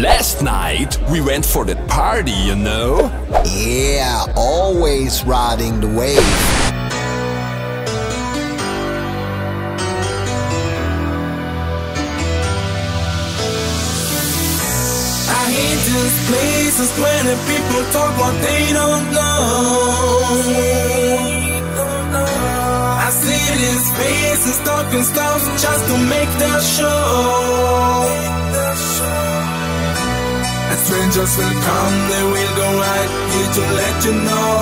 Last night we went for that party, you know? Yeah, always riding the wave. This place is where the people talk what they don't know. I see these faces talking stuff just to make the show. And strangers will come, they will go right here to let you know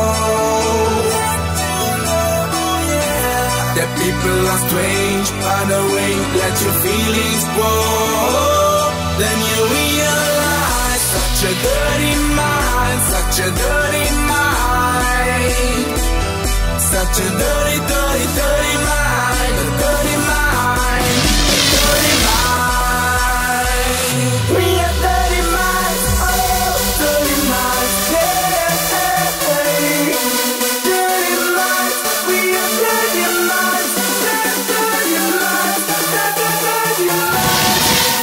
that people are strange by the way that your feelings grow. Then you realize such a dirty mind, such a dirty mind, such a dirty, dirty, dirty mind, a dirty mind, a dirty mind. We are dirty minds, oh, dirty minds, yeah, dirty minds. We are dirty minds, dirty minds, dirty minds,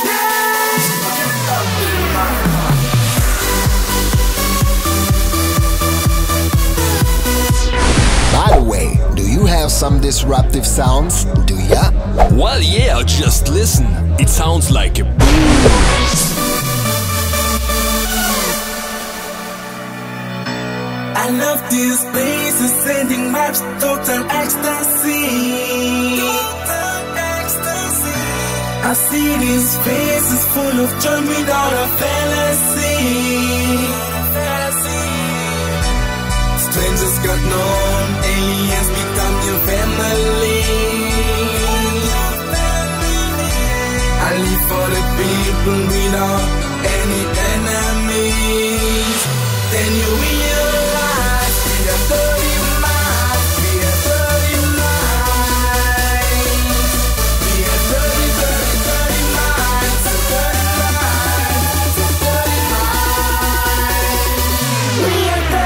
yeah, dirty minds. Have some disruptive sounds, do ya? Well, yeah, just listen. It sounds like a blues. I love these places, sending maps, total ecstasy. I see these faces full of joy without a fantasy. Strangers got known, aliens become your family. I live for the people without any enemies. Then you realize we are dirty minds, we are dirty minds, we are dirty, dirty, dirty minds, a dirty minds, a dirty minds. We are dirty minds.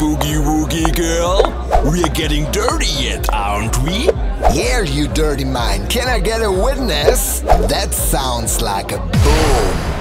Boogie woogie girl, we're getting dirty yet, aren't we? Yeah, you dirty mind. Can I get a witness? That sounds like a boom.